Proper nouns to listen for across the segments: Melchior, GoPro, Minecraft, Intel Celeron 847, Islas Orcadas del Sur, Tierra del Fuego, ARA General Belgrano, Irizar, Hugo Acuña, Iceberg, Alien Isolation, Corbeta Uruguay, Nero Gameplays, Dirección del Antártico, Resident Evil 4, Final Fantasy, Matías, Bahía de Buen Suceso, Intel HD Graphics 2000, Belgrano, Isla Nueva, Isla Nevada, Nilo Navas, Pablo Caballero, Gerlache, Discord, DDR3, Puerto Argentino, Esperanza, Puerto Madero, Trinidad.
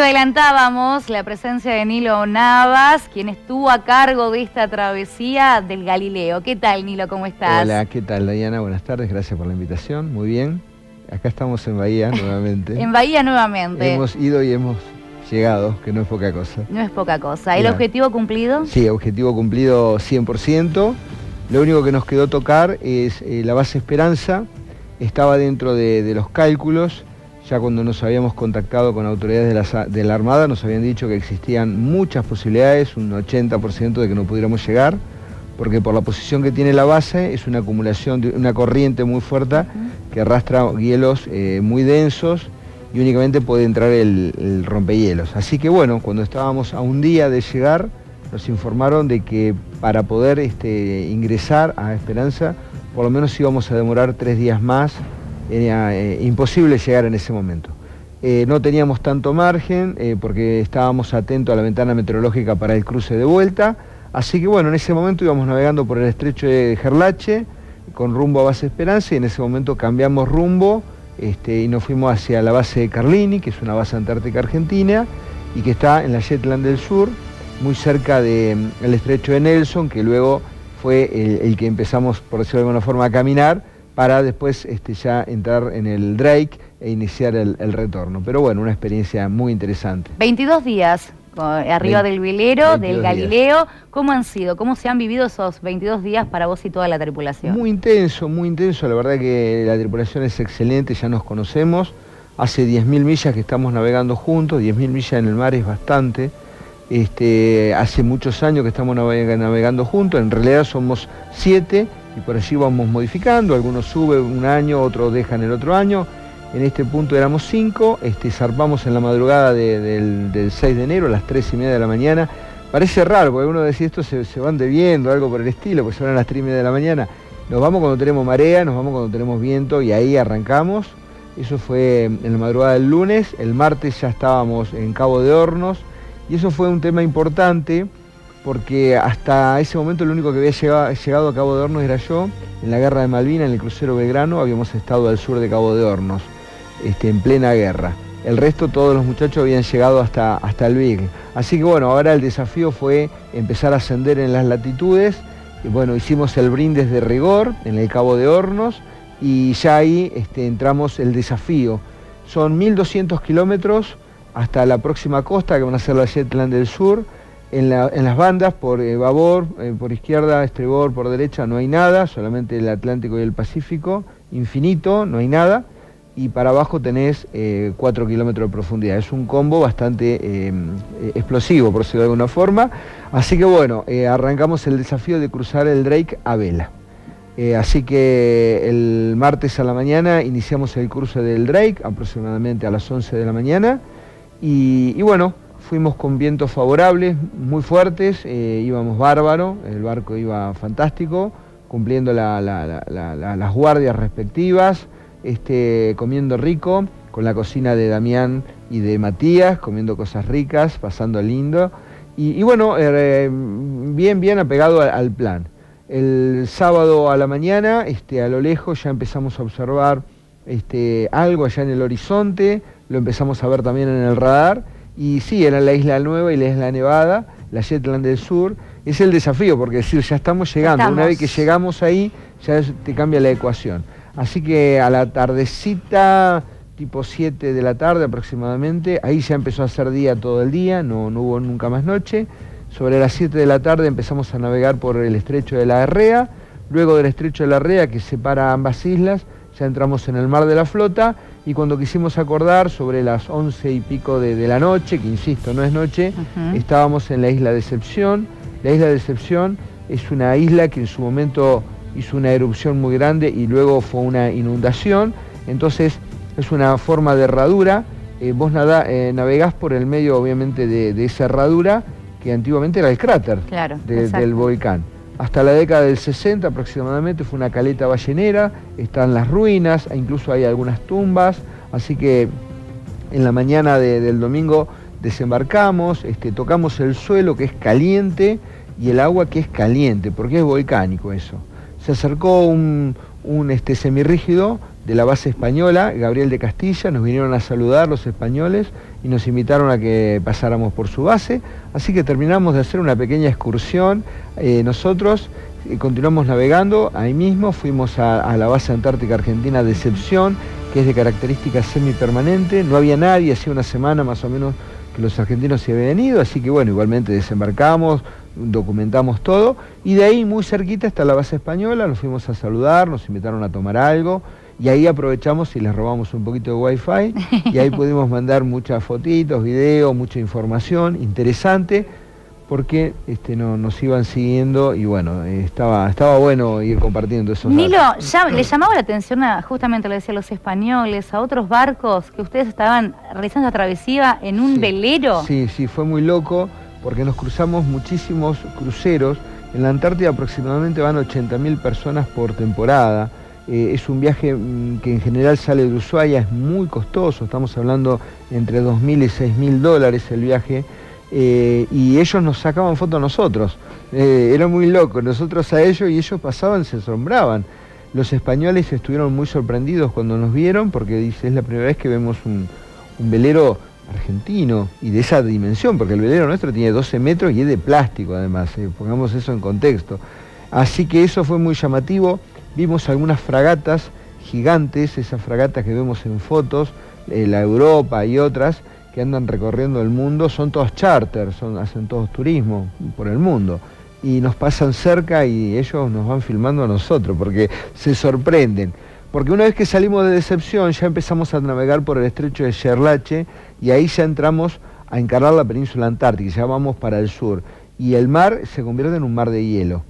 lo adelantábamos, la presencia de Nilo Navas, quien estuvo a cargo de esta travesía del Galileo. ¿Qué tal, Nilo? ¿Cómo estás? Hola, ¿qué tal, Dayana? Buenas tardes, gracias por la invitación. Muy bien. Acá estamos en Bahía nuevamente. En Bahía nuevamente. Hemos ido y hemos llegado, que no es poca cosa. No es poca cosa. ¿El objetivo cumplido? Sí, objetivo cumplido 100%. Lo único que nos quedó tocar es la base Esperanza. Estaba dentro de los cálculos. Ya cuando nos habíamos contactado con autoridades de la Armada, nos habían dicho que existían muchas posibilidades, un 80% de que no pudiéramos llegar, porque por la posición que tiene la base es una acumulación de una corriente muy fuerte que arrastra hielos muy densos y únicamente puede entrar el rompehielos. Así que bueno, cuando estábamos a un día de llegar, nos informaron de que para poder ingresar a Esperanza, por lo menos íbamos a demorar 3 días más. Era imposible llegar en ese momento. No teníamos tanto margen porque estábamos atentos a la ventana meteorológica para el cruce de vuelta. Así que bueno, en ese momento íbamos navegando por el estrecho de Gerlache con rumbo a base Esperanza, y en ese momento cambiamos rumbo y nos fuimos hacia la base de Carlini, que es una base antártica argentina y que está en la Shetland del Sur, muy cerca del estrecho de Nelson, que luego fue el que empezamos, por decirlo de alguna forma, a caminar, para después ya entrar en el Drake e iniciar el retorno. Pero bueno, una experiencia muy interesante. 22 días arriba del velero, del Galileo. ¿Cómo han sido? ¿Cómo se han vivido esos 22 días para vos y toda la tripulación? Muy intenso. La verdad que la tripulación es excelente, ya nos conocemos. Hace 10.000 millas que estamos navegando juntos. 10.000 millas en el mar es bastante. Hace muchos años que estamos navegando juntos. En realidad somos 7. Y por allí vamos modificando, algunos suben un año, otros dejan el otro año. En este punto éramos 5, zarpamos en la madrugada del 6 de enero a las 3:30 de la mañana. Parece raro, porque uno decía esto se van debiendo, algo por el estilo, porque son a las 3:30 de la mañana. Nos vamos cuando tenemos marea, nos vamos cuando tenemos viento y ahí arrancamos. Eso fue en la madrugada del lunes, el martes ya estábamos en Cabo de Hornos y eso fue un tema importante, porque hasta ese momento el único que había llegado a Cabo de Hornos era yo. En la guerra de Malvinas, en el crucero Belgrano, habíamos estado al sur de Cabo de Hornos, en plena guerra. El resto, todos los muchachos habían llegado hasta el Big. Así que bueno, ahora el desafío fue empezar a ascender en las latitudes. Y bueno, hicimos el brindis de rigor en el Cabo de Hornos y ya ahí entramos el desafío. Son 1.200 kilómetros hasta la próxima costa, que van a ser la Shetland del Sur. En las bandas, por babor, por izquierda, estribor, por derecha, no hay nada, solamente el Atlántico y el Pacífico, infinito, no hay nada, y para abajo tenés 4 kilómetros de profundidad. Es un combo bastante explosivo, por decirlo de alguna forma. Así que bueno, arrancamos el desafío de cruzar el Drake a vela. Así que el martes a la mañana iniciamos el cruce del Drake, aproximadamente a las 11 de la mañana, y bueno, fuimos con vientos favorables, muy fuertes, íbamos bárbaro, el barco iba fantástico, cumpliendo las guardias respectivas, comiendo rico, con la cocina de Damián y de Matías, comiendo cosas ricas, pasando lindo, y bueno, bien apegado al plan. El sábado a la mañana, a lo lejos ya empezamos a observar algo allá en el horizonte, lo empezamos a ver también en el radar. Y sí, era la Isla Nueva y la Isla Nevada, la Shetland del Sur. Es el desafío, porque es decir, ya estamos llegando. Una vez que llegamos ahí, ya te cambia la ecuación. Así que a la tardecita, tipo 7 de la tarde aproximadamente, ahí ya empezó a hacer día todo el día, no hubo nunca más noche. Sobre las 7 de la tarde empezamos a navegar por el Estrecho de la Arrea. Luego del Estrecho de la Arrea, que separa ambas islas, ya entramos en el Mar de la Flota. Y cuando quisimos acordar, sobre las 11 y pico de la noche, que insisto, no es noche, estábamos en la isla Decepción. La isla Decepción es una isla que en su momento hizo una erupción muy grande y luego fue una inundación. Entonces es una forma de herradura. Vos navegás por el medio, obviamente, de esa herradura que antiguamente era el cráter del volcán. Hasta la década del 60 aproximadamente fue una caleta ballenera, están las ruinas, incluso hay algunas tumbas, así que en la mañana del domingo desembarcamos, tocamos el suelo que es caliente y el agua que es caliente, porque es volcánico eso. Se acercó un semirrígido de la base española, Gabriel de Castilla, nos vinieron a saludar los españoles y nos invitaron a que pasáramos por su base, así que terminamos de hacer una pequeña excursión, nosotros continuamos navegando, ahí mismo fuimos a la base antártica argentina Decepción, que es de característica semipermanente, no había nadie, hacía una semana más o menos que los argentinos se habían ido, así que bueno, igualmente desembarcamos, documentamos todo, y de ahí muy cerquita está la base española, nos fuimos a saludar, nos invitaron a tomar algo, y ahí aprovechamos y les robamos un poquito de wifi, y ahí pudimos mandar muchas fotitos, videos, mucha información interesante, porque nos iban siguiendo y bueno, estaba bueno ir compartiendo esos datos. Nilo, ya le llamaba la atención, justamente lo decía, a los españoles, a otros barcos que ustedes estaban realizando la travesía en un velero. Sí, sí, fue muy loco, porque nos cruzamos muchísimos cruceros. En la Antártida aproximadamente van 80.000 personas por temporada. Es un viaje que en general sale de Ushuaia, es muy costoso, estamos hablando entre 2.000 y 6.000 dólares el viaje, y ellos nos sacaban fotos a nosotros. Era muy loco, nosotros a ellos, y ellos pasaban, se asombraban. Los españoles estuvieron muy sorprendidos cuando nos vieron, porque dice, es la primera vez que vemos un velero argentino, y de esa dimensión, porque el velero nuestro tiene 12 metros y es de plástico además, pongamos eso en contexto. Así que eso fue muy llamativo, vimos algunas fragatas gigantes, esas fragatas que vemos en fotos, la Europa y otras, que andan recorriendo el mundo, son todos charters, hacen todos turismo por el mundo, y nos pasan cerca y ellos nos van filmando a nosotros, porque se sorprenden. Porque una vez que salimos de Decepción ya empezamos a navegar por el estrecho de Gerlache y ahí ya entramos a encarar la península antártica, ya vamos para el sur. Y el mar se convierte en un mar de hielo.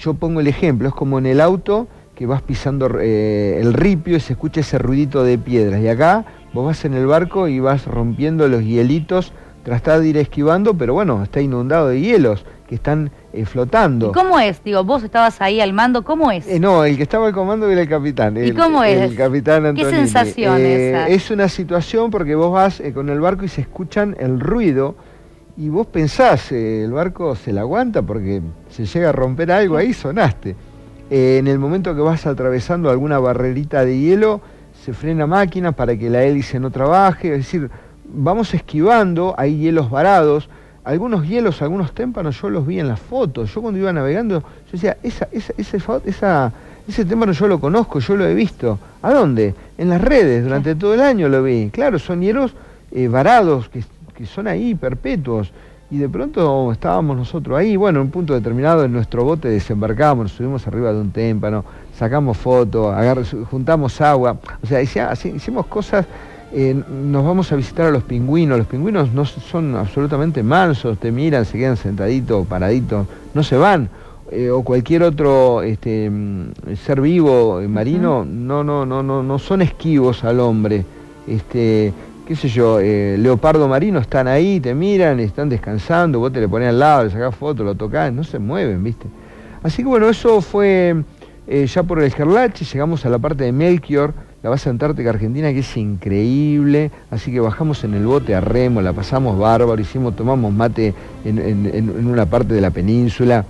Yo pongo el ejemplo, es como en el auto que vas pisando el ripio y se escucha ese ruidito de piedras. Y acá vos vas en el barco y vas rompiendo los hielitos, tratás de ir esquivando, pero bueno, está inundado de hielos que están flotando. ¿Y cómo es? Digo, vos estabas ahí al mando, ¿cómo es? No, el que estaba al comando era el capitán. ¿Y cómo es? El capitán Antonini. ¿Qué sensación es una situación porque vos vas con el barco y se escuchan el ruido y vos pensás, el barco se la aguanta porque se llega a romper algo, ahí sonaste. En el momento que vas atravesando alguna barrerita de hielo, se frena máquina para que la hélice no trabaje, es decir, vamos esquivando, hay hielos varados. Algunos hielos, algunos témpanos, yo los vi en las fotos. Yo cuando iba navegando, yo decía, ese témpano yo lo conozco, yo lo he visto. ¿A dónde? En las redes, durante todo el año lo vi. Claro, son hielos varados, que son ahí, perpetuos. Y de pronto estábamos nosotros ahí, bueno, en un punto determinado en nuestro bote desembarcamos, nos subimos arriba de un témpano, sacamos fotos, juntamos agua. O sea, hicimos cosas. Nos vamos a visitar a los pingüinos. Los pingüinos no son absolutamente mansos, te miran, se quedan sentaditos, paraditos, no se van. O cualquier otro ser vivo marino, no son esquivos al hombre. Qué sé yo, leopardo marino, están ahí, te miran, están descansando, vos te le ponés al lado, le sacás foto, lo tocás, no se mueven, ¿viste? Así que bueno, eso fue ya por el Gerlache, llegamos a la parte de Melchior, la base antártica argentina, que es increíble, así que bajamos en el bote a remo, la pasamos bárbaro, tomamos mate en una parte de la península,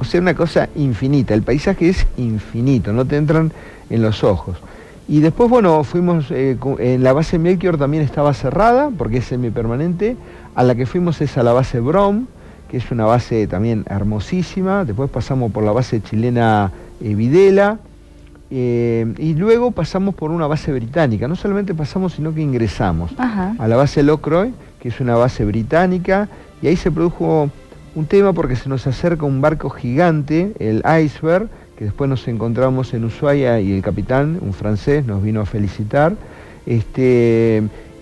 o sea, una cosa infinita, el paisaje es infinito, no te entran en los ojos. Y después, bueno, fuimos, en la base Melchior también estaba cerrada, porque es semipermanente, a la que fuimos es a la base Brom, que es una base también hermosísima, después pasamos por la base chilena Videla, y luego pasamos por una base británica, no solamente pasamos sino que ingresamos. Ajá. A la base Lockroy, que es una base británica, y ahí se produjo un tema porque se nos acerca un barco gigante, el Iceberg, que después nos encontramos en Ushuaia y el capitán, un francés, nos vino a felicitar. Y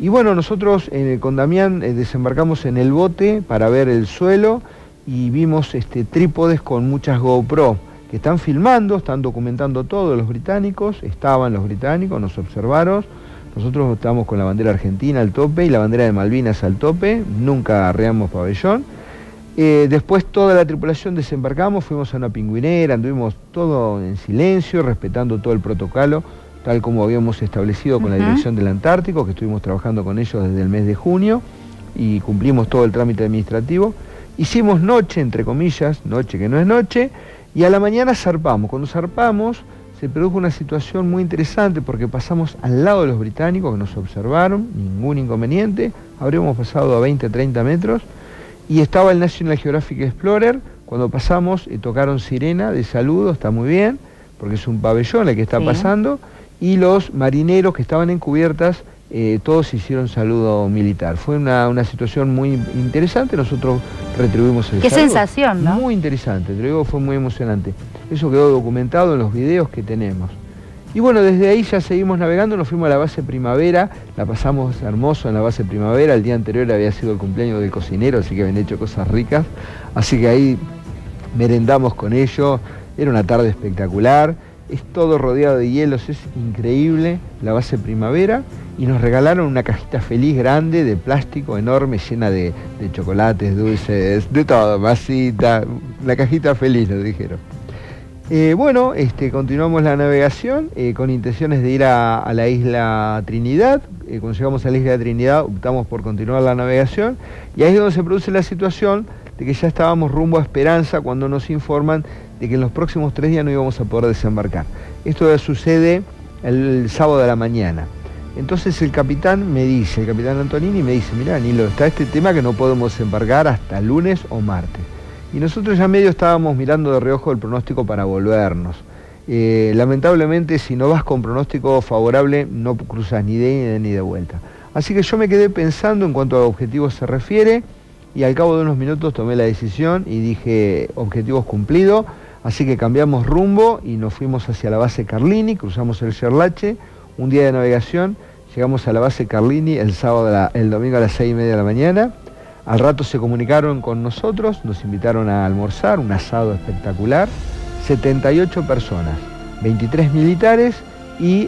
bueno, nosotros con Damián desembarcamos en el bote para ver el suelo y vimos trípodes con muchas GoPro. Están filmando, están documentando todo, los británicos, nos observaron, nosotros estábamos con la bandera argentina al tope y la bandera de Malvinas al tope, nunca arreamos pabellón. Después toda la tripulación desembarcamos, fuimos a una pingüinera, anduvimos todo en silencio, respetando todo el protocolo, tal como habíamos establecido con la Dirección del Antártico, que estuvimos trabajando con ellos desde el mes de junio, y cumplimos todo el trámite administrativo. Hicimos noche, entre comillas, noche que no es noche, y a la mañana zarpamos. Cuando zarpamos, se se produjo una situación muy interesante porque pasamos al lado de los británicos que nos observaron, ningún inconveniente, habríamos pasado a 20, 30 metros y estaba el National Geographic Explorer. Cuando pasamos tocaron sirena de saludo, está muy bien, porque es un pabellón el que está pasando, y los marineros que estaban en cubiertas todos hicieron saludo militar. Fue una situación muy interesante, nosotros retribuimos el saludo. Qué sensación, ¿no? Muy interesante, te lo digo, fue muy emocionante. Eso quedó documentado en los videos que tenemos. Y bueno, desde ahí ya seguimos navegando, nos fuimos a la base Primavera, la pasamos hermoso en la base Primavera, el día anterior había sido el cumpleaños del cocinero, así que habían hecho cosas ricas, así que ahí merendamos con ellos, era una tarde espectacular. Es todo rodeado de hielos, es increíble la base Primavera. Y nos regalaron una cajita feliz grande de plástico enorme, llena de chocolates, dulces, de todo, masita, la cajita feliz nos dijeron. Bueno, continuamos la navegación con intenciones de ir a la isla Trinidad. Cuando llegamos a la isla Trinidad optamos por continuar la navegación y ahí es donde se produce la situación de que ya estábamos rumbo a Esperanza cuando nos informan de que en los próximos 3 días no íbamos a poder desembarcar. Esto sucede el sábado de la mañana. Entonces el capitán Antonini me dice, mirá Nilo, está este tema que no podemos desembarcar hasta lunes o martes. Y nosotros ya medio estábamos mirando de reojo el pronóstico para volvernos. Lamentablemente si no vas con pronóstico favorable no cruzas ni de vuelta. Así que yo me quedé pensando en cuanto a objetivos se refiere y al cabo de unos minutos tomé la decisión y dije objetivos cumplidos. Así que cambiamos rumbo y nos fuimos hacia la base Carlini, cruzamos el Gerlache. Un día de navegación, llegamos a la base Carlini el domingo a las 6:30 de la mañana. Al rato se comunicaron con nosotros, nos invitaron a almorzar, un asado espectacular. 78 personas, 23 militares y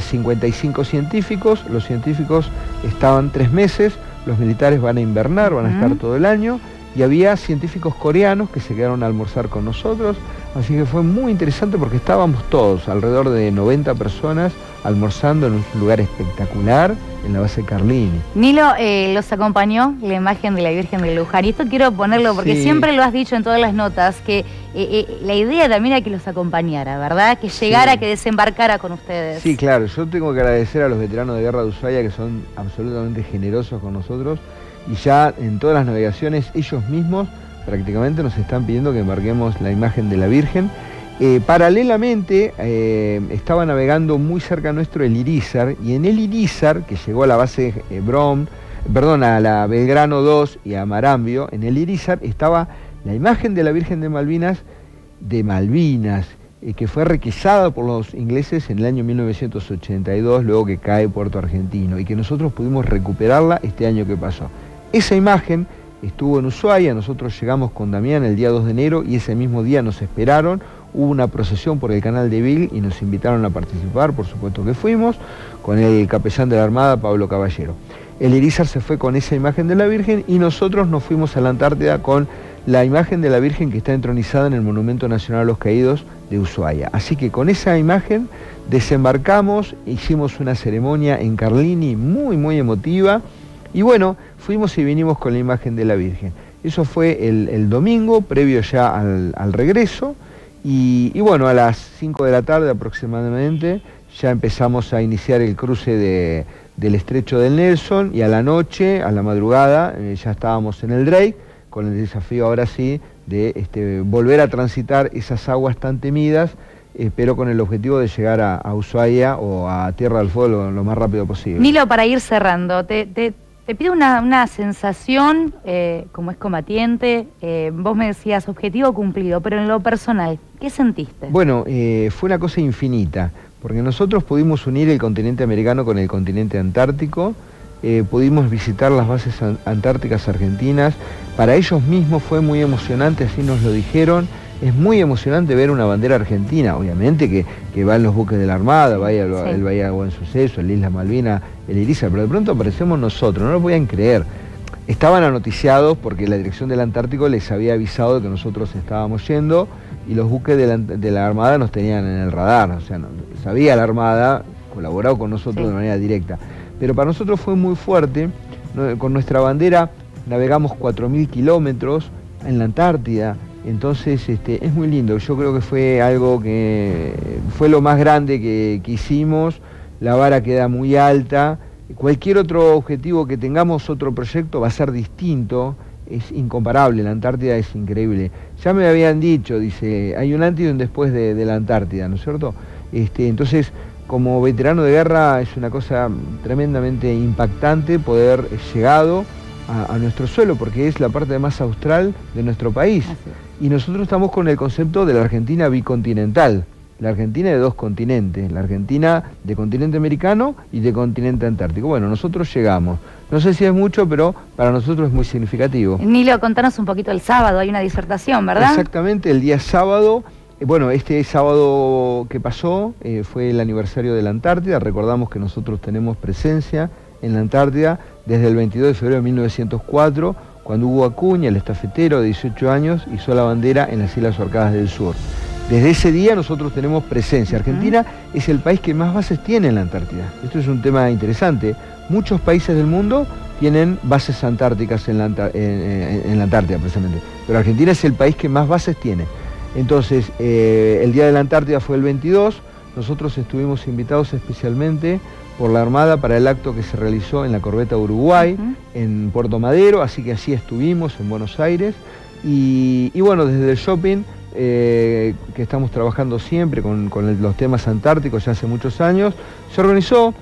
55 científicos. Los científicos estaban 3 meses, los militares van a invernar, van a estar todo el año. Y había científicos coreanos que se quedaron a almorzar con nosotros. Así que fue muy interesante porque estábamos todos, alrededor de 90 personas, almorzando en un lugar espectacular, en la base Carlini. Nilo, los acompañó la imagen de la Virgen del Luján. Y esto quiero ponerlo porque siempre lo has dicho en todas las notas, que la idea también era que los acompañara, ¿verdad? Que llegara, que desembarcara con ustedes. Sí, claro. Yo tengo que agradecer a los veteranos de guerra de Ushuaia, que son absolutamente generosos con nosotros. Y ya en todas las navegaciones, ellos mismos prácticamente nos están pidiendo que embarquemos la imagen de la Virgen. Paralelamente estaba navegando muy cerca nuestro el Irizar y en el Irizar, que llegó a la base a la Belgrano 2 y a Marambio, en el Irizar estaba la imagen de la Virgen de Malvinas, que fue requisada por los ingleses en el año 1982, luego que cae Puerto Argentino, y que nosotros pudimos recuperarla este año que pasó. Esa imagen estuvo en Ushuaia, nosotros llegamos con Damián el día 2 de enero y ese mismo día nos esperaron. Hubo una procesión por el canal de Vil y nos invitaron a participar, por supuesto que fuimos, con el capellán de la Armada, Pablo Caballero. El Irizar se fue con esa imagen de la Virgen y nosotros nos fuimos a la Antártida con la imagen de la Virgen que está entronizada en el Monumento Nacional a los Caídos de Ushuaia. Así que con esa imagen desembarcamos, hicimos una ceremonia en Carlini muy, muy emotiva y bueno, fuimos y vinimos con la imagen de la Virgen. Eso fue el domingo, previo ya al regreso. Y bueno, a las 5 de la tarde aproximadamente ya empezamos a iniciar el cruce del Estrecho del Nelson y a la noche, a la madrugada, ya estábamos en el Drake con el desafío ahora sí de volver a transitar esas aguas tan temidas, pero con el objetivo de llegar a Ushuaia o a Tierra del Fuego lo más rápido posible. Nilo, para ir cerrando, te pido una sensación, como es combatiente, vos me decías objetivo cumplido, pero en lo personal, ¿qué sentiste? Bueno, fue una cosa infinita, porque nosotros pudimos unir el continente americano con el continente antártico, pudimos visitar las bases antárticas argentinas, para ellos mismos fue muy emocionante, así nos lo dijeron. Es muy emocionante ver una bandera argentina, obviamente que van los buques de la Armada, el Bahía de Buen Suceso, el Isla Malvina, el Irizar, pero de pronto aparecemos nosotros, no lo podían creer. Estaban anoticiados porque la Dirección del Antártico les había avisado de que nosotros estábamos yendo y los buques de la Armada nos tenían en el radar, o sea, sabía la Armada, colaborado con nosotros de manera directa. Pero para nosotros fue muy fuerte, con nuestra bandera navegamos 4.000 kilómetros en la Antártida, Entonces es muy lindo, yo creo que fue algo que fue lo más grande que hicimos, la vara queda muy alta, cualquier otro objetivo que tengamos, otro proyecto va a ser distinto, es incomparable, la Antártida es increíble. Ya me habían dicho, dice, hay un antes y un después de la Antártida, ¿no es cierto? Entonces, como veterano de guerra es una cosa tremendamente impactante poder llegado a nuestro suelo, porque es la parte más austral de nuestro país. Y nosotros estamos con el concepto de la Argentina bicontinental, la Argentina de dos continentes, la Argentina de continente americano y de continente antártico. Bueno, nosotros llegamos. No sé si es mucho, pero para nosotros es muy significativo. Nilo, contanos un poquito el sábado, hay una disertación, ¿verdad? Exactamente, el día sábado, bueno, este sábado que pasó fue el aniversario de la Antártida, recordamos que nosotros tenemos presencia en la Antártida desde el 22 de febrero de 1904, cuando Hugo Acuña, el estafetero de 18 años, hizo la bandera en las Islas Orcadas del Sur. Desde ese día nosotros tenemos presencia. Argentina es el país que más bases tiene en la Antártida. Esto es un tema interesante. Muchos países del mundo tienen bases antárticas en la Antártida, precisamente. Pero Argentina es el país que más bases tiene. Entonces, el Día de la Antártida fue el 22. Nosotros estuvimos invitados especialmente por la Armada para el acto que se realizó en la corbeta Uruguay, en Puerto Madero, así que así estuvimos en Buenos Aires. Y bueno, desde el shopping, que estamos trabajando siempre con los temas antárticos ya hace muchos años, se organizó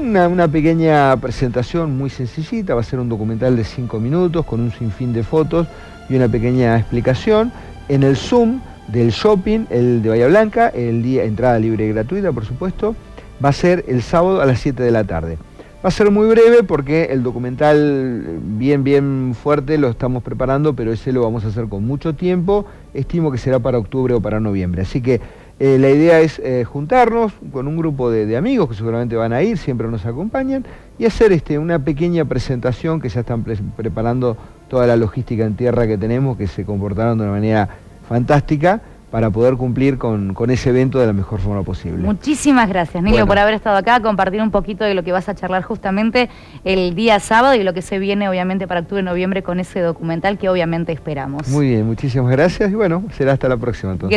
una pequeña presentación muy sencillita, va a ser un documental de 5 minutos con un sinfín de fotos y una pequeña explicación en el Zoom del shopping, el de Bahía Blanca, el día entrada libre y gratuita, por supuesto. Va a ser el sábado a las 7 de la tarde. Va a ser muy breve porque el documental bien fuerte lo estamos preparando, pero ese lo vamos a hacer con mucho tiempo. Estimo que será para octubre o para noviembre. Así que la idea es juntarnos con un grupo de amigos que seguramente van a ir, siempre nos acompañan, y hacer una pequeña presentación que ya están preparando toda la logística en tierra que tenemos, que se comportaron de una manera fantástica, para poder cumplir con ese evento de la mejor forma posible. Muchísimas gracias, Nilo, por haber estado acá, compartir un poquito de lo que vas a charlar justamente el día sábado y lo que se viene obviamente para octubre y noviembre con ese documental que obviamente esperamos. Muy bien, muchísimas gracias y bueno, será hasta la próxima entonces. Gracias.